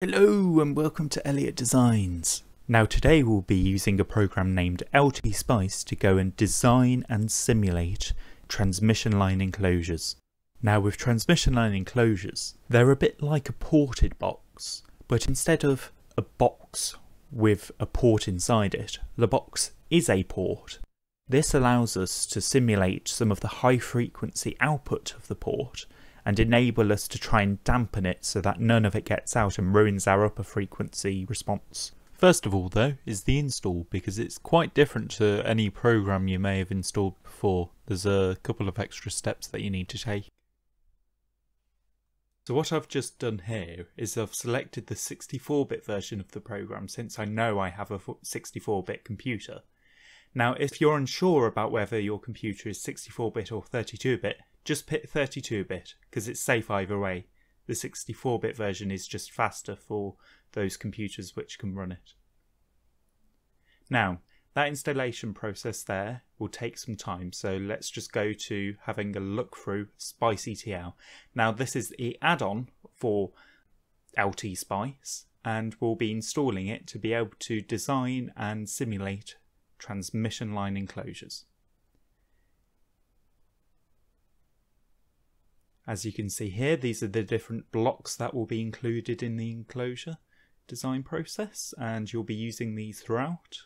Hello and welcome to Elliott Designs. Now today we'll be using a program named LTspice to go and design and simulate transmission line enclosures. Now with transmission line enclosures, they're a bit like a ported box, but instead of a box with a port inside it, the box is a port. This allows us to simulate some of the high frequency output of the port and enable us to try and dampen it so that none of it gets out and ruins our upper frequency response. First of all though is the install, because it's quite different to any program you may have installed before. There's a couple of extra steps that you need to take. So what I've just done here is I've selected the 64-bit version of the program, since I know I have a 64-bit computer. Now if you're unsure about whether your computer is 64-bit or 32-bit, just pick 32-bit, because it's safe either way. The 64-bit version is just faster for those computers which can run it. Now, that installation process there will take some time, so let's just go to having a look through SpicyTL. Now this is the add-on for LTspice, and we'll be installing it to be able to design and simulate transmission line enclosures. As you can see here, these are the different blocks that will be included in the enclosure design process, and you'll be using these throughout.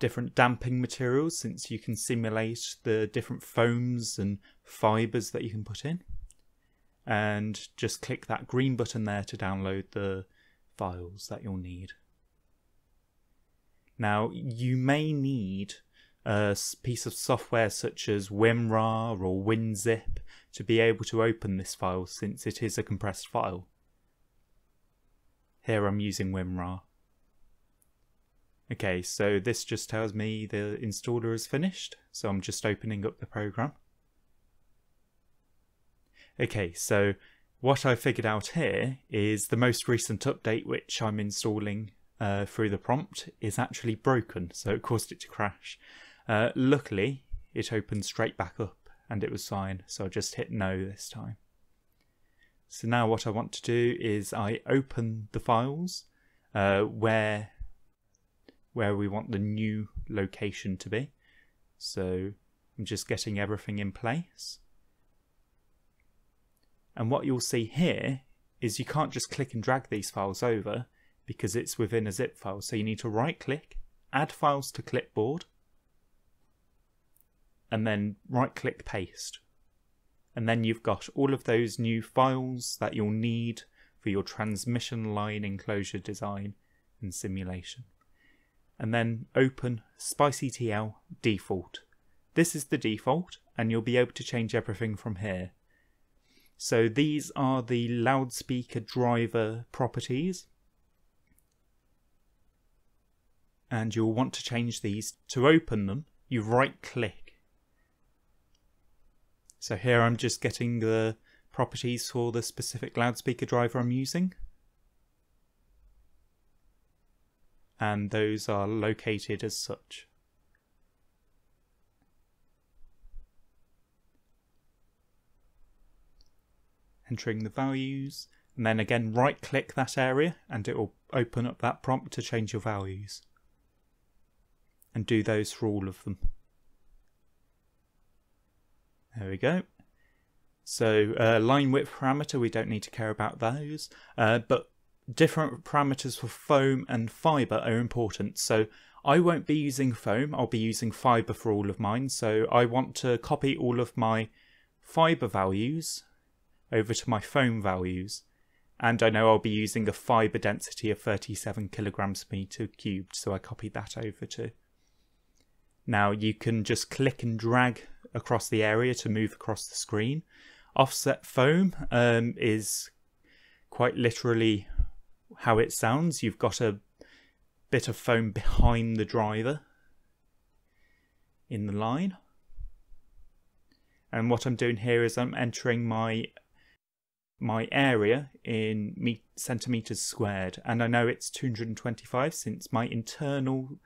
Different damping materials, since you can simulate the different foams and fibres that you can put in. And just click that green button there to download the files that you'll need. Now, you may need a piece of software such as WinRAR or WinZip to be able to open this file, since it is a compressed file. Here I'm using WinRAR. Okay, so this just tells me the installer is finished, so I'm just opening up the program. Okay, so what I figured out here is the most recent update which I'm installing through the prompt is actually broken, so it caused it to crash. Luckily, it opened straight back up and it was fine, so I just hit no this time. So now what I want to do is I open the files where we want the new location to be. So I'm just getting everything in place. And what you'll see here is you can't just click and drag these files over, because it's within a zip file, so you need to right click, add files to clipboard, and then right click paste, and then you've got all of those new files that you'll need for your transmission line enclosure design and simulation. And then open SpicyTL default. This is the default, and you'll be able to change everything from here. So these are the loudspeaker driver properties, and you'll want to change these. To open them, you right click. So here I'm just getting the properties for the specific loudspeaker driver I'm using, and those are located as such. Entering the values, and then again right click that area and it will open up that prompt to change your values. And do those for all of them. There we go. So line width parameter, we don't need to care about those, but different parameters for foam and fibre are important. So I won't be using foam, I'll be using fibre for all of mine. So I want to copy all of my fibre values over to my foam values. And I know I'll be using a fibre density of 37 kilograms per metre cubed, so I copied that over too. Now you can just click and drag across the area to move across the screen. Offset foam is quite literally how it sounds. You've got a bit of foam behind the driver in the line. And what I'm doing here is I'm entering my area in centimetres squared. And I know it's 225, since my internal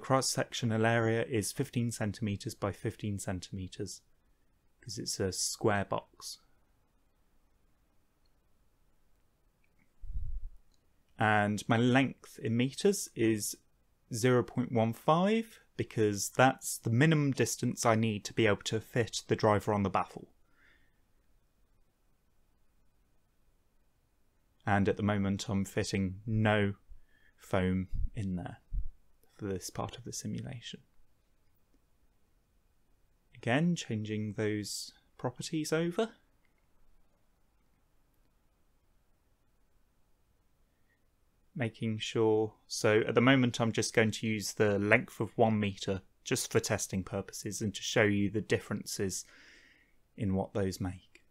cross-sectional area is 15 centimetres by 15 centimetres, because it's a square box. and my length in meters is 0.15 because that's the minimum distance I need to be able to fit the driver on the baffle. And at the moment I'm fitting no foam in there for this part of the simulation. Again, changing those properties over. Making sure, so at the moment I'm just going to use the length of 1 meter just for testing purposes and to show you the differences in what those make.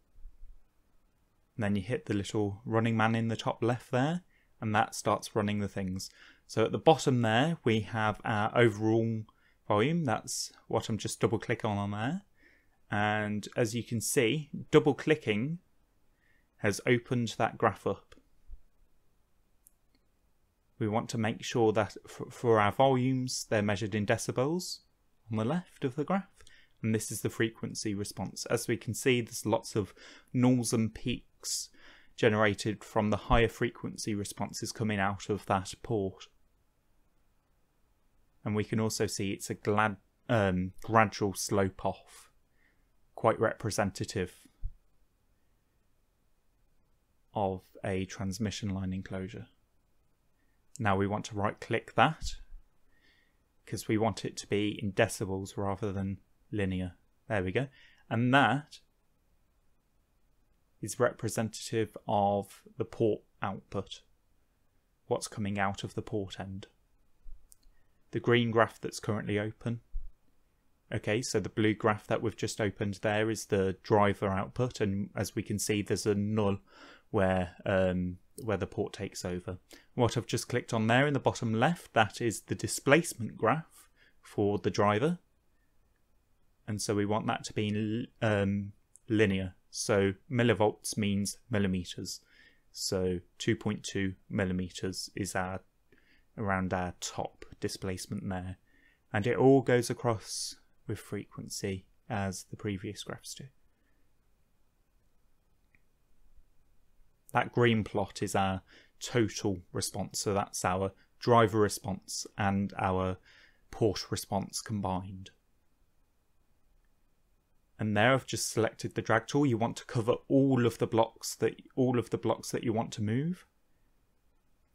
And then you hit the little running man in the top left there, and that starts running the things. So at the bottom there we have our overall volume, that's what I'm just double clicking on there. And as you can see, double clicking has opened that graph up. We want to make sure that for our volumes, they're measured in decibels on the left of the graph. And this is the frequency response. As we can see, there's lots of nulls and peaks generated from the higher frequency responses coming out of that port. And we can also see it's a gradual slope off, quite representative of a transmission line enclosure. Now we want to right click that because we want it to be in decibels rather than linear. There we go. And that is representative of the port output, what's coming out of the port end. The green graph that's currently open. Okay, so the blue graph that we've just opened there is the driver output, and as we can see there's a null where the port takes over. What I've just clicked on there in the bottom left, that is the displacement graph for the driver, and so we want that to be linear, so millivolts means millimeters, so 2.2 millimeters is our around our top displacement there, and it all goes across with frequency as the previous graphs do. That green plot is our total response, so that's our driver response and our port response combined. And there I've just selected the drag tool. You want to cover all of the blocks that you want to move.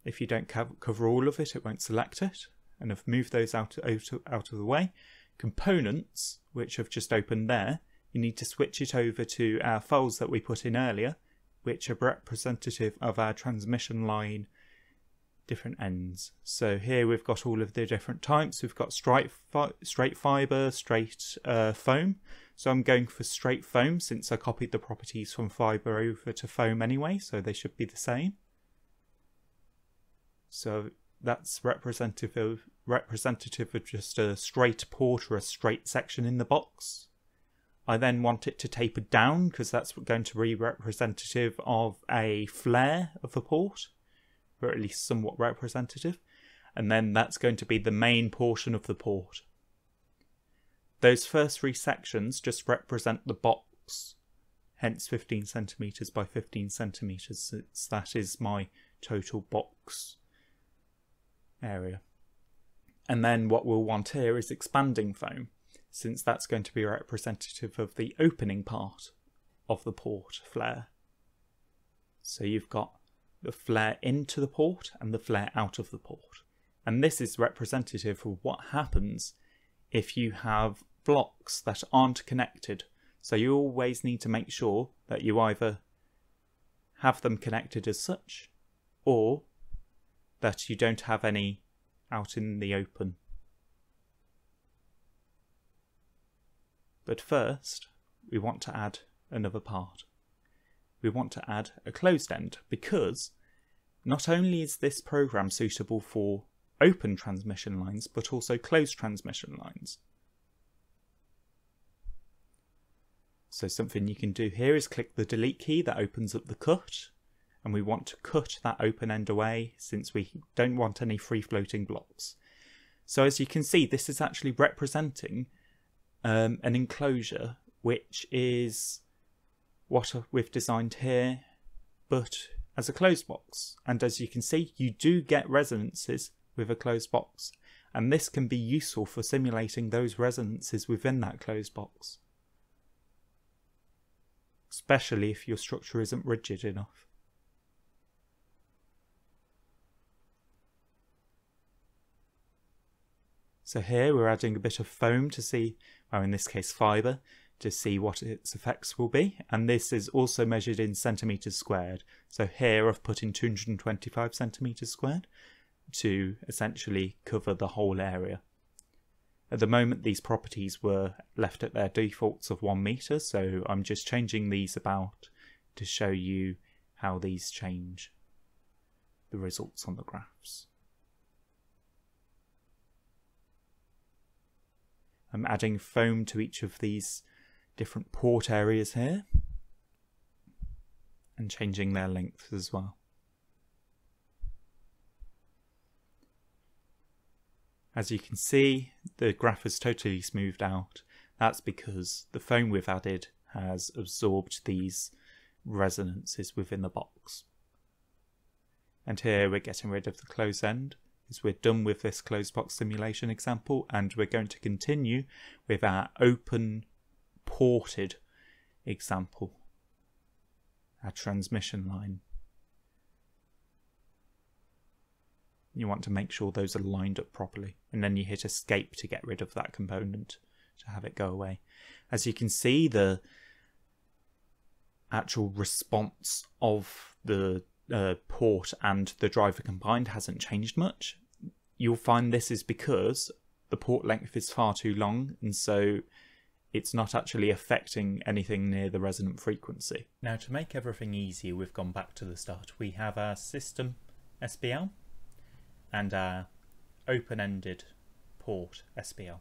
If you don't cover all of it, it won't select it. And I've moved those out of the way. Components, which I've just opened there, you need to switch it over to our files that we put in earlier, which are representative of our transmission line different ends. So here we've got all of the different types. We've got straight fibre, straight foam. So I'm going for straight foam since I copied the properties from fibre over to foam anyway, so they should be the same. So that's representative of just a straight port or a straight section in the box. I then want it to taper down because that's going to be representative of a flare of the port, or at least somewhat representative, and then that's going to be the main portion of the port. Those first three sections just represent the box, hence 15 centimetres by 15 centimetres, since that is my total box area. And then what we'll want here is expanding foam, since that's going to be representative of the opening part of the port flare. So you've got the flare into the port and the flare out of the port. And this is representative of what happens if you have blocks that aren't connected. So you always need to make sure that you either have them connected as such, or that you don't have any out in the open. But first, we want to add another part. We want to add a closed end because not only is this program suitable for open transmission lines, but also closed transmission lines. So something you can do here is click the delete key, that opens up the cut, and we want to cut that open end away since we don't want any free floating blocks. So as you can see, this is actually representing an enclosure, which is what we've designed here, but as a closed box, and as you can see, you do get resonances with a closed box, and this can be useful for simulating those resonances within that closed box, especially if your structure isn't rigid enough. So here we're adding a bit of foam to see, well in this case fibre, to see what its effects will be, and this is also measured in centimetres squared. So here I've put in 225 centimetres squared to essentially cover the whole area. At the moment these properties were left at their defaults of 1 metre, so I'm just changing these about to show you how these change the results on the graphs. I'm adding foam to each of these different port areas here and changing their length as well. As you can see, the graph is totally smoothed out. That's because the foam we've added has absorbed these resonances within the box. And here we're getting rid of the close end. So we're done with this closed box simulation example, and we're going to continue with our open ported example, our transmission line. You want to make sure those are lined up properly, and then you hit escape to get rid of that component to have it go away. As you can see, the actual response of the port and the driver combined hasn't changed much. You'll find this is because the port length is far too long, and so it's not actually affecting anything near the resonant frequency. Now, to make everything easier, we've gone back to the start. We have our system SPL and our open-ended port SPL.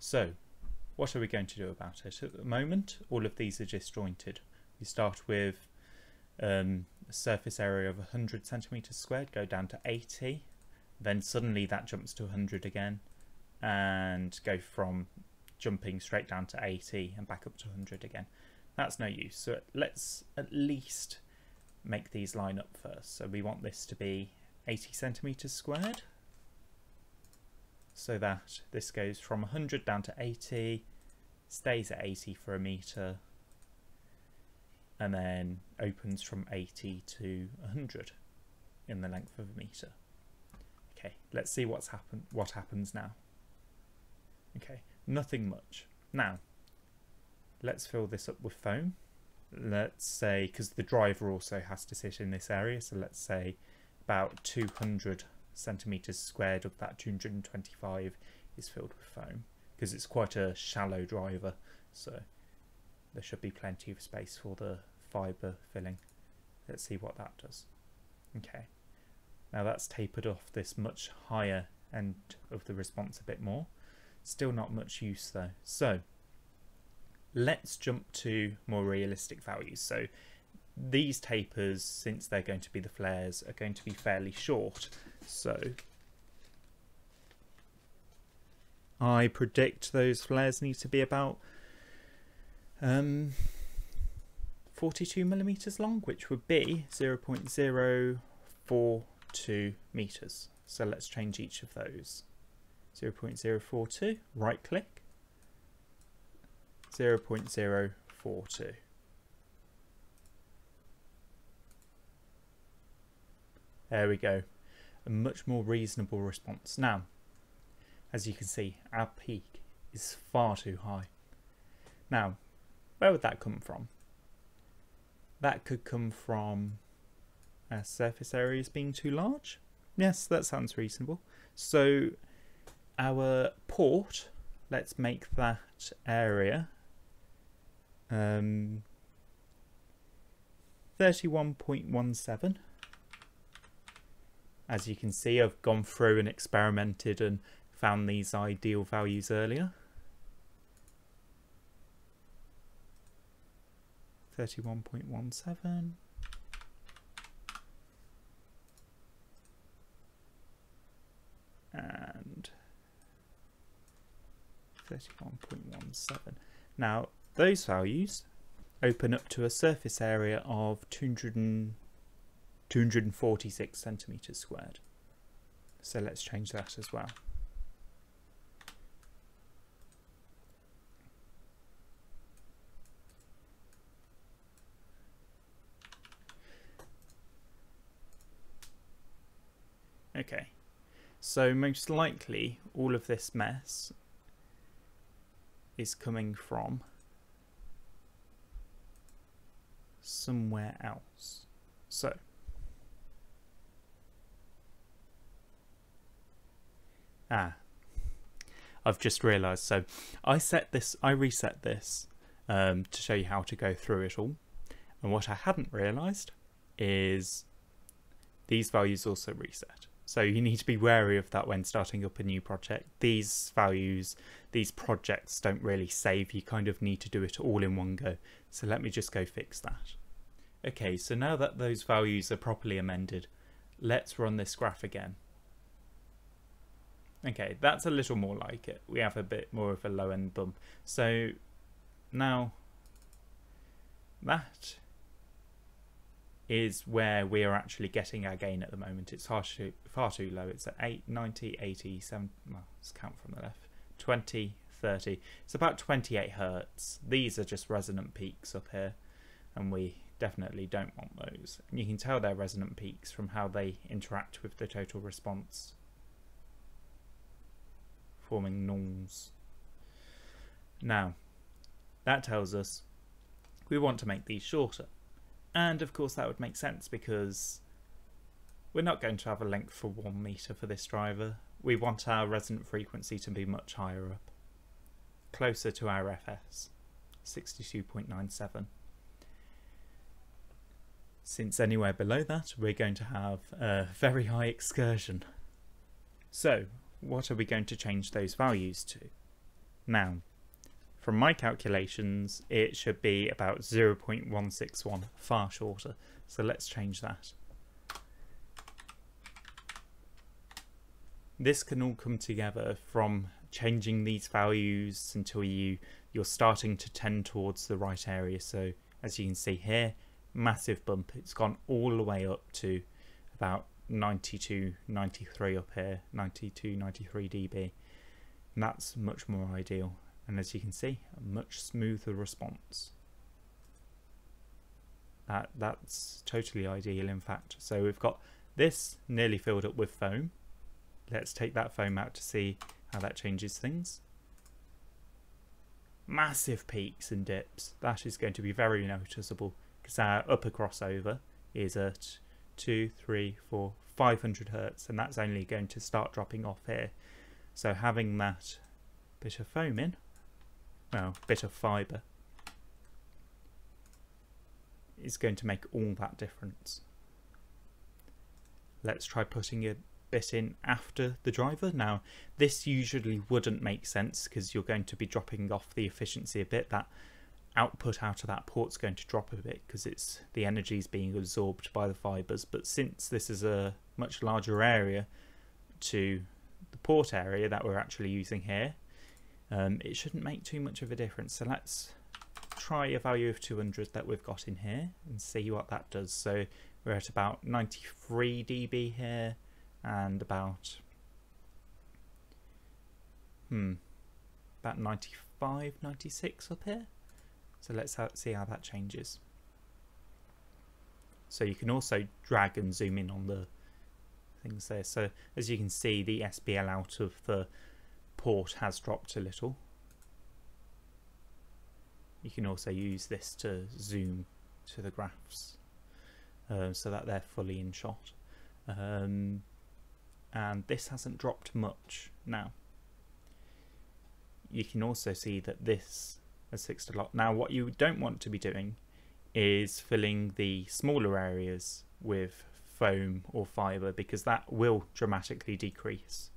So what are we going to do about it? At the moment all of these are disjointed. We start with a surface area of 100 centimetres squared, go down to 80, then suddenly that jumps to 100 again, and go from jumping straight down to 80 and back up to 100 again. That's no use, so let's at least make these line up first. So we want this to be 80 centimetres squared, so that this goes from 100 down to 80, stays at 80 for a metre, and then opens from 80 to 100 in the length of a metre. Okay, let's see what happens now. Okay, nothing much. Now, let's fill this up with foam. Let's say, because the driver also has to sit in this area, so let's say about 200 centimetres squared of that 225 is filled with foam, because it's quite a shallow driver, so there should be plenty of space for the fibre filling. Let's see what that does. Okay, now that's tapered off this much higher end of the response a bit more. Still not much use though, so let's jump to more realistic values. So these tapers, since they're going to be the flares, are going to be fairly short, so I predict those flares need to be about 42 millimeters long, which would be 0.042 meters. So let's change each of those. 0.042, right click, 0.042. There we go, a much more reasonable response. Now, as you can see, our peak is far too high. Now, where would that come from? That could come from our surface areas being too large. Yes, that sounds reasonable. So our port, let's make that area 31.17. As you can see, I've gone through and experimented and found these ideal values earlier. 31.17, and 31.17. Now those values open up to a surface area of 246 centimeters squared. So let's change that as well. Okay, so most likely all of this mess is coming from somewhere else. So I've just realized, so I reset this to show you how to go through it all, and what I hadn't realized is these values also reset. So you need to be wary of that when starting up a new project. These values, these projects don't really save. You kind of need to do it all in one go. So let me just go fix that. Okay, so now that those values are properly amended, let's run this graph again. Okay, that's a little more like it. We have a bit more of a low end bump. So now that is where we are actually getting our gain at the moment. It's far too low. It's at 8, 90, 80, 70, well, let's count from the left, 20, 30. It's about 28 hertz. These are just resonant peaks up here, and we definitely don't want those. And you can tell they're resonant peaks from how they interact with the total response, forming norms. Now, that tells us we want to make these shorter. And of course that would make sense, because we're not going to have a length for 1 meter for this driver. We want our resonant frequency to be much higher up, closer to our FS, 62.97. Since anywhere below that, we're going to have a very high excursion. So what are we going to change those values to? Now, from my calculations, it should be about 0.161, far shorter. So let's change that. This can all come together from changing these values until you're starting to tend towards the right area. So as you can see here, massive bump. It's gone all the way up to about 92, 93 up here, 92, 93 dB. And that's much more ideal. And as you can see, a much smoother response. That's totally ideal, in fact. So we've got this nearly filled up with foam. Let's take that foam out to see how that changes things. Massive peaks and dips. That is going to be very noticeable, because our upper crossover is at 200, 300, 400, 500 hertz, and that's only going to start dropping off here. So having that bit of foam in, well, bit of fibre, is going to make all that difference. Let's try putting a bit in after the driver. Now, this usually wouldn't make sense, because you're going to be dropping off the efficiency a bit. That output out of that port's going to drop a bit, because it's the energy is being absorbed by the fibres. But since this is a much larger area to the port area that we're actually using here, it shouldn't make too much of a difference. So let's try a value of 200 that we've got in here and see what that does. So we're at about 93 dB here, and about 95, 96 up here. So let's see how that changes. So you can also drag and zoom in on the things there. So as you can see, the SPL out of the port has dropped a little. You can also use this to zoom to the graphs so that they're fully in shot, and this hasn't dropped much. Now you can also see that this has fixed a lot. Now what you don't want to be doing is filling the smaller areas with foam or fibre, because that will dramatically decrease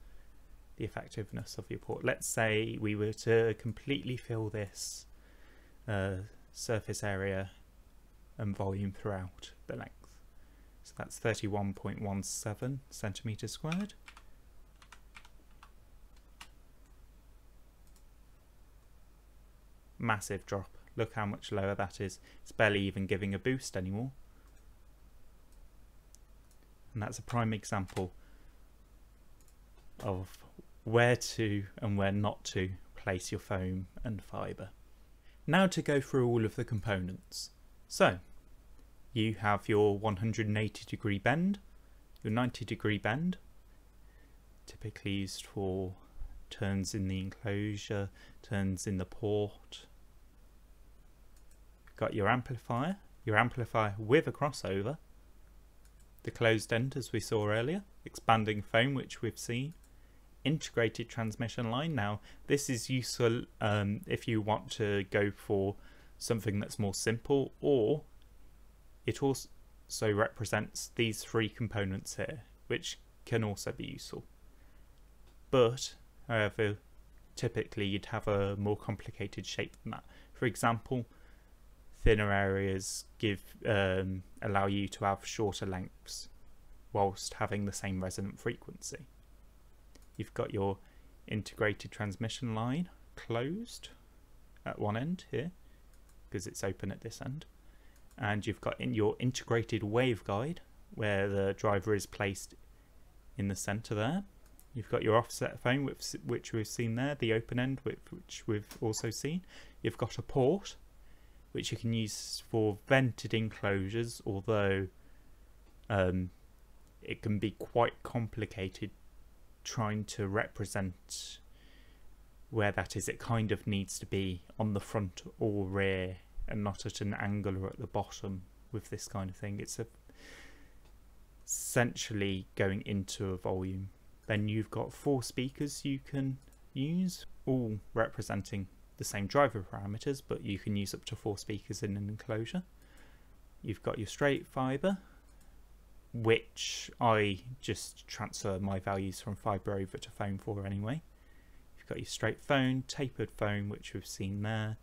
the effectiveness of your port. Let's say we were to completely fill this surface area and volume throughout the length. So that's 31.17 centimeters squared. Massive drop. Look how much lower that is. It's barely even giving a boost anymore. And that's a prime example of where to and where not to place your foam and fibre. Now to go through all of the components. So you have your 180 degree bend, your 90 degree bend, typically used for turns in the enclosure, turns in the port. Got your amplifier with a crossover, the closed end as we saw earlier, expanding foam which we've seen, integrated transmission line. Now this is useful if you want to go for something that's more simple, or it also represents these three components here, which can also be useful. But however, typically you'd have a more complicated shape than that. For example, thinner areas allow you to have shorter lengths whilst having the same resonant frequency. You've got your integrated transmission line closed at one end here, because it's open at this end. And you've got in your integrated waveguide, where the driver is placed in the centre there. You've got your offset foam, which we've seen there, the open end, which we've also seen. You've got a port, which you can use for vented enclosures, although it can be quite complicated trying to represent where that is. It kind of needs to be on the front or rear and not at an angle or at the bottom with this kind of thing. It's essentially going into a volume. Then you've got 4 speakers you can use, all representing the same driver parameters, but you can use up to 4 speakers in an enclosure. You've got your straight fibre, which I just transfer my values from fibre over to foam for anyway. You've got your straight foam, tapered foam, which we've seen there.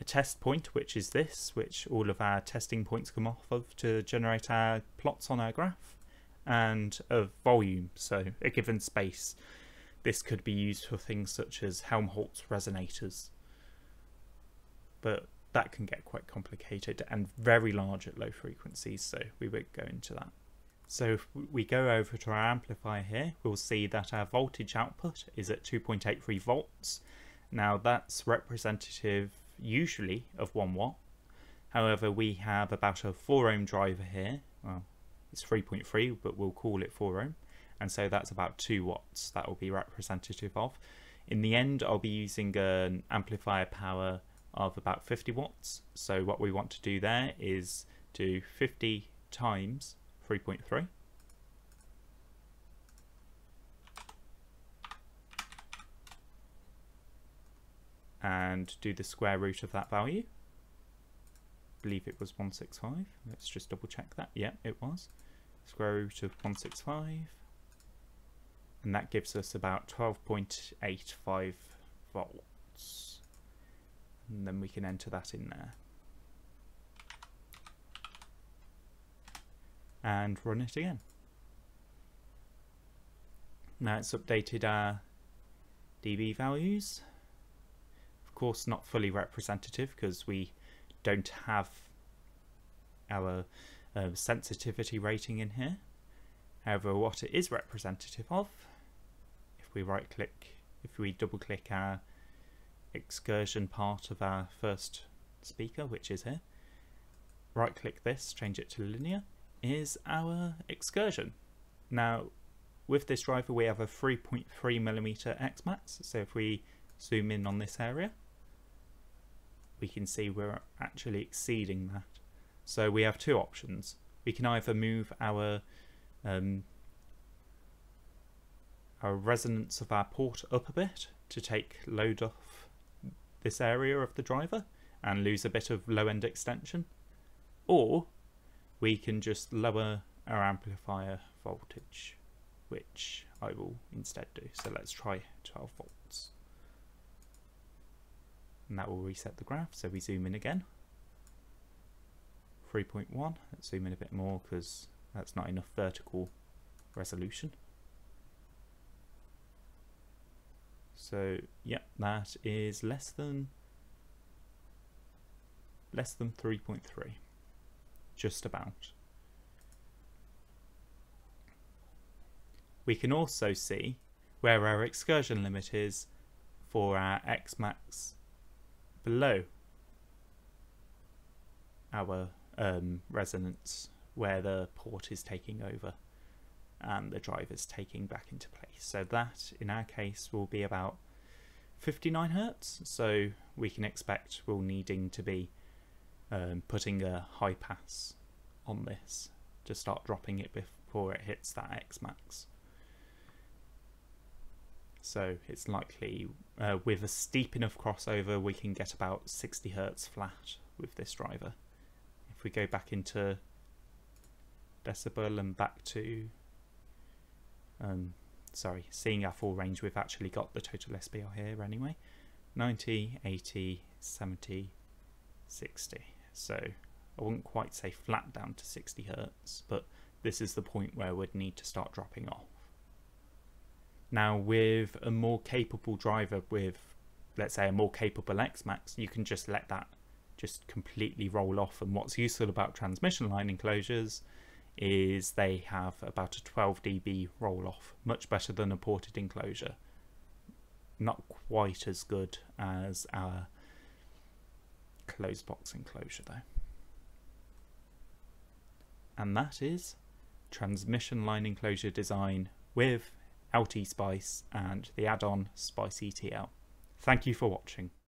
A test point, which is this, which all of our testing points come off of to generate our plots on our graph, and a volume, so a given space. This could be used for things such as Helmholtz resonators, but that can get quite complicated and very large at low frequencies, so we won't go into that. So if we go over to our amplifier here, we'll see that our voltage output is at 2.83 volts. Now that's representative usually of 1 watt. However, we have about a 4-ohm driver here. Well, it's 3.3, but we'll call it 4-ohm. And so that's about 2 watts that will be representative of. In the end, I'll be using an amplifier power of about 50 watts. So what we want to do there is do 50 times 3.3. And do the square root of that value. I believe it was 165. Let's just double check that. Yeah, it was. Square root of 165. And that gives us about 12.85 volts. And then we can enter that in there. And run it again. Now it's updated our dB values. Of course, not fully representative because we don't have our sensitivity rating in here. However, what it is representative of, if we double click our excursion part of our first speaker, which is here, right click this, change it to linear, is our excursion. Now with this driver we have a 3.3mm X-max, so if we zoom in on this area we can see we're actually exceeding that. So we have 2 options. We can either move our resonance of our port up a bit to take load off this area of the driver and lose a bit of low end extension, or we can just lower our amplifier voltage, which I will instead do. So let's try 12 volts. And that will reset the graph, so we zoom in again. 3.1, let's zoom in a bit more because that's not enough vertical resolution. So, yep, that is less than less than 3.3, just about. We can also see where our excursion limit is for our xmax below our resonance, where the port is taking over and the driver's taking back into place. So that, in our case, will be about 59 hertz, so we can expect we'll needing to be putting a high pass on this to start dropping it before it hits that xmax. So it's likely with a steep enough crossover we can get about 60 hertz flat with this driver. If we go back into decibel and back to seeing our full range, we've actually got the total SPR here anyway, 90, 80, 70, 60. So I wouldn't quite say flat down to 60 hertz, but this is the point where we'd need to start dropping off. Now with a more capable driver, with let's say a more capable xmax, you can just let that just completely roll off. And what's useful about transmission line enclosures is they have about a 12 dB roll off, much better than a ported enclosure. Not quite as good as our closed box enclosure though. And that is transmission line enclosure design with LTspice and the add-on SpicyTL. Thank you for watching.